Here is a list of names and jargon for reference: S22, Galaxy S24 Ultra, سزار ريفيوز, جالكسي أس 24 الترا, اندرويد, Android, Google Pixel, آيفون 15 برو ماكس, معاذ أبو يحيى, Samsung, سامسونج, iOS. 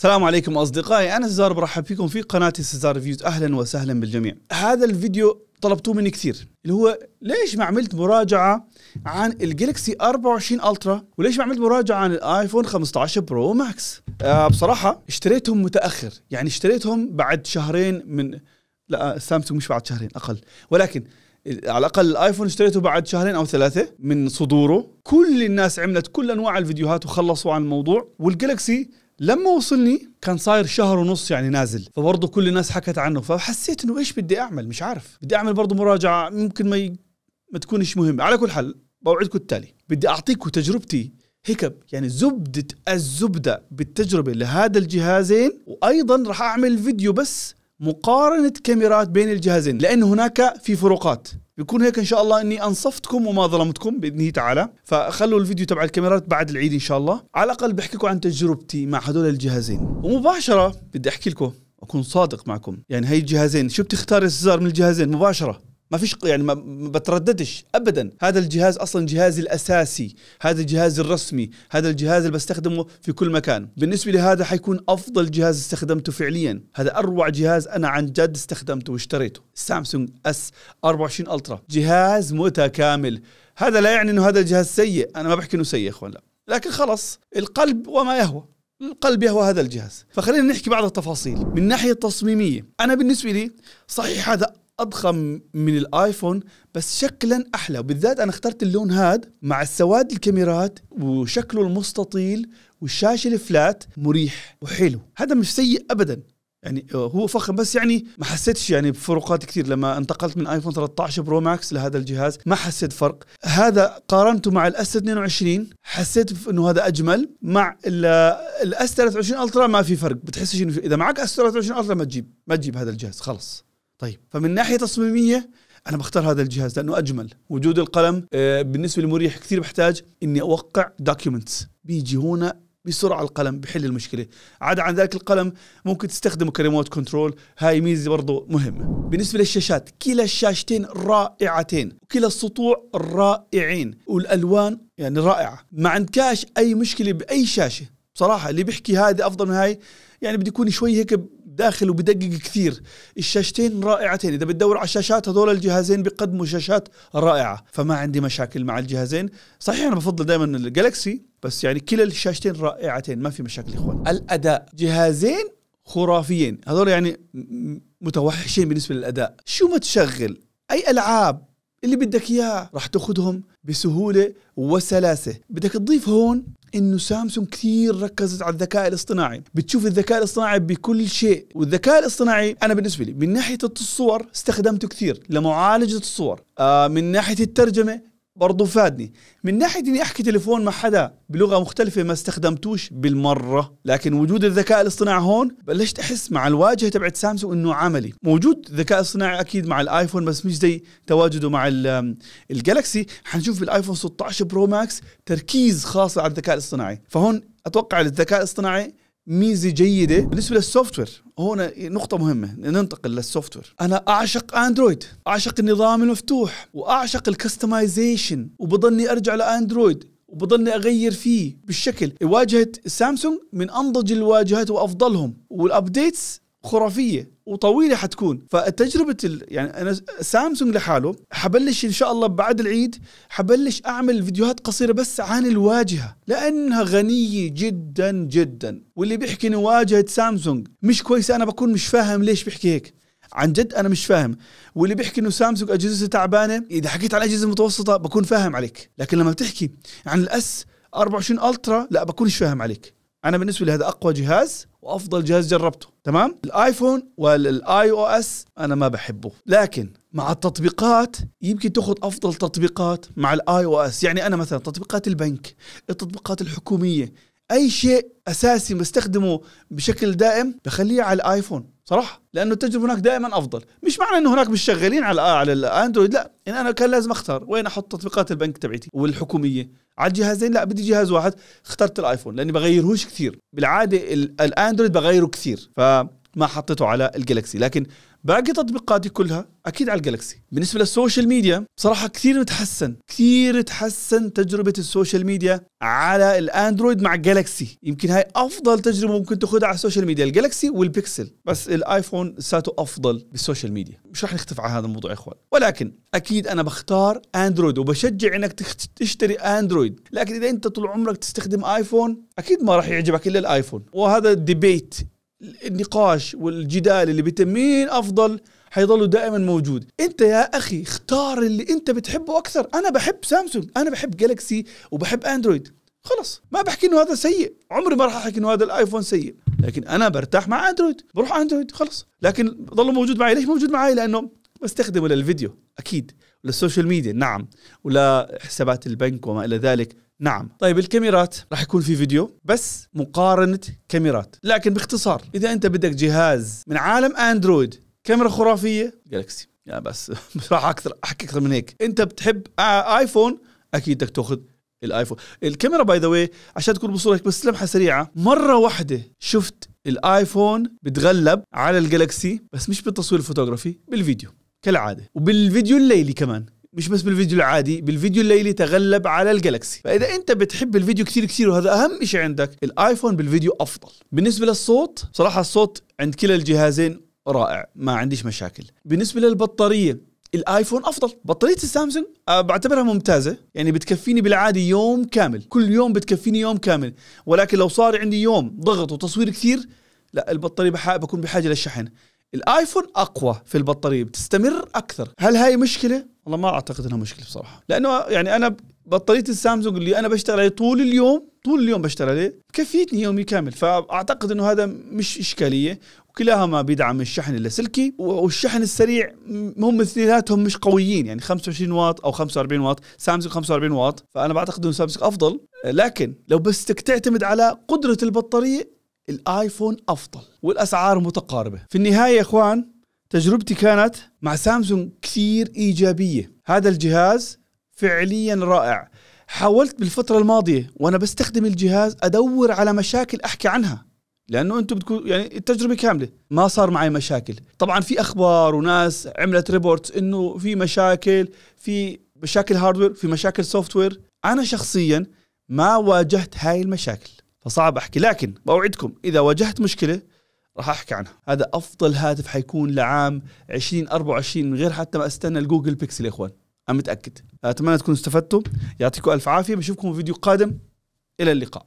السلام عليكم أصدقائي، أنا سزار، برحب فيكم في قناتي سزار ريفيوز. أهلا وسهلا بالجميع. هذا الفيديو طلبتوه مني كثير، اللي هو ليش ما عملت مراجعة عن الجالكسي 24 ألترا وليش ما عملت مراجعة عن الآيفون 15 برو ماكس. بصراحة اشتريتهم متأخر، يعني اشتريتهم بعد شهرين من، لا سامسونج مش بعد شهرين، أقل، ولكن على الأقل الآيفون اشتريته بعد شهرين أو ثلاثة من صدوره. كل الناس عملت كل أنواع الفيديوهات وخلصوا عن الموضوع، والجالكسي لما وصلني كان صاير شهر ونص يعني نازل، فبرضه كل الناس حكت عنه، فحسيت انه ايش بدي اعمل، مش عارف، بدي اعمل برضه مراجعه ممكن ما تكونش مهمه. على كل حال بوعدكم التالي، بدي اعطيكم تجربتي هيك، يعني زبده الزبده بالتجربه لهذا الجهازين، وايضا راح اعمل فيديو بس مقارنه كاميرات بين الجهازين، لان هناك في فروقات. بيكون هيك ان شاء الله اني انصفتكم وما ظلمتكم باذنه تعالى، فخلوا الفيديو تبع الكاميرات بعد العيد ان شاء الله، على الاقل بحكي لكم عن تجربتي مع هذول الجهازين. ومباشره بدي احكي لكم، اكون صادق معكم، يعني هي الجهازين شو بتختار السزار من الجهازين مباشره، ما فيش يعني ما بترددش ابدا. هذا الجهاز اصلا جهازي الاساسي، هذا الجهاز الرسمي، هذا الجهاز اللي بستخدمه في كل مكان. بالنسبه لهذا حيكون افضل جهاز استخدمته فعليا، هذا اروع جهاز انا عن جد استخدمته واشتريته، السامسونج S24 الترا، جهاز متكامل. هذا لا يعني انه هذا الجهاز سيء، انا ما بحكي انه سيء يا اخوان، لا، لكن خلص القلب وما يهوى، القلب يهوى هذا الجهاز. فخلينا نحكي بعض التفاصيل من ناحيه تصميميه. انا بالنسبه لي صحيح هذا أضخم من الآيفون بس شكلا أحلى، وبالذات أنا اخترت اللون هاد مع السواد الكاميرات وشكله المستطيل والشاشة الفلات، مريح وحلو، هذا مش سيء أبدا، يعني هو فخم بس يعني ما حسيتش يعني بفروقات كثير. لما انتقلت من آيفون 13 برو ماكس لهذا الجهاز ما حسيت فرق. هذا قارنته مع الاس 22 حسيت انه هذا اجمل، مع الاس 23 الترا ما في فرق، بتحسش انه اذا معك اس 23 الترا ما تجيب هذا الجهاز خلص. طيب، فمن ناحية تصميمية أنا بختار هذا الجهاز لأنه أجمل. وجود القلم بالنسبة لي مريح، كثير بحتاج إني أوقع دوكيومنتس، بيجي هنا بسرعة القلم بحل المشكلة. عدا عن ذلك القلم ممكن تستخدمه كريموت كنترول، هاي ميزة برضه مهمة. بالنسبة للشاشات، كلا الشاشتين رائعتين، وكلا السطوع رائعين، والألوان يعني رائعة، ما عندكاش أي مشكلة بأي شاشة. بصراحة اللي بيحكي هذه أفضل من هاي يعني بدي يكون شوي هيك داخل وبدقق كثير. الشاشتين رائعتين، إذا بتدور على الشاشات هذول الجهازين بيقدموا شاشات رائعة، فما عندي مشاكل مع الجهازين. صحيح أنا بفضل دائما الجالكسي بس يعني كلا الشاشتين رائعتين، ما في مشاكل إخوان. الأداء، جهازين خرافيين هذول، يعني متوحشين بالنسبة للأداء. شو ما تشغل أي ألعاب اللي بدك إياه راح تاخذهم بسهولة وسلاسة. بدك تضيف هون انه سامسونج كثير ركزت على الذكاء الاصطناعي، بتشوف الذكاء الاصطناعي بكل شيء. والذكاء الاصطناعي انا بالنسبه لي من ناحيه الصور استخدمته كثير لمعالجه الصور، من ناحيه الترجمه برضه فادني، من ناحيه اني احكي تليفون مع حدا بلغه مختلفه ما استخدمتوش بالمره. لكن وجود الذكاء الاصطناعي هون بلشت احس مع الواجهه تبعت سامسونج انه عملي. موجود ذكاء اصطناعي اكيد مع الايفون بس مش زي تواجده مع الجالكسي. حنشوف بالايفون 16 برو ماكس تركيز خاص على الذكاء الاصطناعي، فهون اتوقع الذكاء الاصطناعي ميزه جيده. بالنسبه للسوفت وير، هون نقطه مهمه، ننتقل للسوفت وير. انا اعشق اندرويد، اعشق النظام المفتوح واعشق الكستمايزيشن، وبضلني ارجع لاندرويد وبضلني اغير فيه بالشكل. واجهه سامسونج من انضج الواجهات وافضلهم، والابديتس خرافيه وطويله حتكون. فتجربه يعني انا سامسونج لحاله حبلش ان شاء الله بعد العيد، حبلش اعمل فيديوهات قصيره بس عن الواجهه لانها غنيه جدا جدا. واللي بيحكي ان واجهه سامسونج مش كويسه انا بكون مش فاهم ليش بيحكي هيك، عن جد انا مش فاهم. واللي بيحكي انه سامسونج اجهزه تعبانه، اذا حكيت عن اجهزه متوسطه بكون فاهم عليك، لكن لما بتحكي عن الاس 24 الترا لا بكونش فاهم عليك. انا بالنسبه لي هذا اقوى جهاز وافضل جهاز جربته، تمام؟ الايفون والاي او اس انا ما بحبه، لكن مع التطبيقات يمكن تاخذ افضل تطبيقات مع الاي او اس. يعني انا مثلا تطبيقات البنك، التطبيقات الحكوميه، اي شيء اساسي بستخدمه بشكل دائم بخليه على الايفون صراحه، لانه التجربه هناك دائما افضل. مش معنى انه هناك مش شغالين على الاندرويد، لا، ان انا كان لازم اختار وين احط تطبيقات البنك تبعتي والحكوميه على الجهازين، لا بدي جهاز واحد، اخترت الايفون لاني بغيرهوش كثير، بالعاده الاندرويد بغيره كثير فما حطيته على الجالكسي. لكن باقي تطبيقاتي كلها اكيد على الجالكسي. بالنسبه للسوشيال ميديا بصراحه كثير متحسن، كثير تحسن تجربه السوشيال ميديا على الاندرويد مع جالكسي. يمكن هاي افضل تجربه ممكن تاخذها على السوشيال ميديا، الجالكسي والبيكسل، بس الايفون ساته افضل بالسوشيال ميديا. مش رح نختلف على هذا الموضوع يا اخوان، ولكن اكيد انا بختار اندرويد وبشجع انك تشتري اندرويد. لكن اذا انت طول عمرك تستخدم ايفون اكيد ما رح يعجبك الا الايفون، وهذا الديبيت، النقاش والجدال اللي بيتمين افضل حيضلوا دائما موجود. انت يا اخي اختار اللي انت بتحبه اكثر. انا بحب سامسونج، انا بحب جالكسي وبحب اندرويد، خلص ما بحكي انه هذا سيء، عمري ما راح احكي انه هذا الايفون سيء، لكن انا برتاح مع اندرويد، بروح اندرويد خلص. لكن ضل موجود معي. ليش موجود معي؟ لانه بستخدمه للفيديو اكيد، وللسوشيال ميديا نعم، ولحسابات البنك وما الى ذلك نعم. طيب الكاميرات راح يكون في فيديو بس مقارنة كاميرات، لكن باختصار إذا أنت بدك جهاز من عالم أندرويد كاميرا خرافية جالكسي، يا بس مش راح أحكي أكثر من هيك. أنت بتحب آيفون أكيد بدك تاخذ الآيفون. الكاميرا باي ذا واي عشان تكون بصورة بس لمحة سريعة، مرة واحدة شفت الآيفون بتغلب على الجالكسي، بس مش بالتصوير الفوتوغرافي، بالفيديو كالعادة، وبالفيديو الليلي كمان، مش بس بالفيديو العادي، بالفيديو الليلي تغلب على الجالكسي. فاذا انت بتحب الفيديو كثير كثير وهذا اهم شيء عندك، الايفون بالفيديو افضل. بالنسبه للصوت صراحه الصوت عند كلا الجهازين رائع، ما عنديش مشاكل. بالنسبه للبطاريه الايفون افضل، بطاريه السامسونج بعتبرها ممتازه، يعني بتكفيني بالعادي يوم كامل، كل يوم بتكفيني يوم كامل. ولكن لو صار عندي يوم ضغط وتصوير كثير، لا البطاريه بكون بحاجه للشحن. الايفون اقوى في البطاريه، بتستمر اكثر. هل هاي مشكله؟ والله ما اعتقد انها مشكله بصراحه، لانه يعني انا بطاريه السامسونج اللي انا بشتغل عليه طول اليوم بشتغل عليه كفيتني يومي كامل، فاعتقد انه هذا مش اشكاليه. وكلاهما بيدعم الشحن اللاسلكي والشحن السريع، هم اثنيناتهم مش قويين، يعني 25 واط او 45 واط، سامسونج 45 واط، فانا بعتقد انه سامسونج افضل. لكن لو بس بدك تعتمد على قدره البطاريه الايفون افضل، والاسعار متقاربه. في النهايه يا اخوان تجربتي كانت مع سامسونج كثير ايجابيه، هذا الجهاز فعليا رائع. حاولت بالفتره الماضيه وانا بستخدم الجهاز ادور على مشاكل احكي عنها، لانه انتم بتكون يعني التجربه كامله، ما صار معي مشاكل. طبعا في اخبار وناس عملت ريبورتس انه في مشاكل، في مشاكل هاردوير، في مشاكل سوفتوير. انا شخصيا ما واجهت هاي المشاكل، فصعب احكي، لكن بوعدكم اذا واجهت مشكله راح احكي عنها. هذا افضل هاتف حيكون لعام 2024 من غير حتى ما استنى الجوجل بيكسل يا اخوان، انا متاكد. اتمنى تكونوا استفدتوا، يعطيكم الف عافيه، بشوفكم في فيديو قادم، الى اللقاء.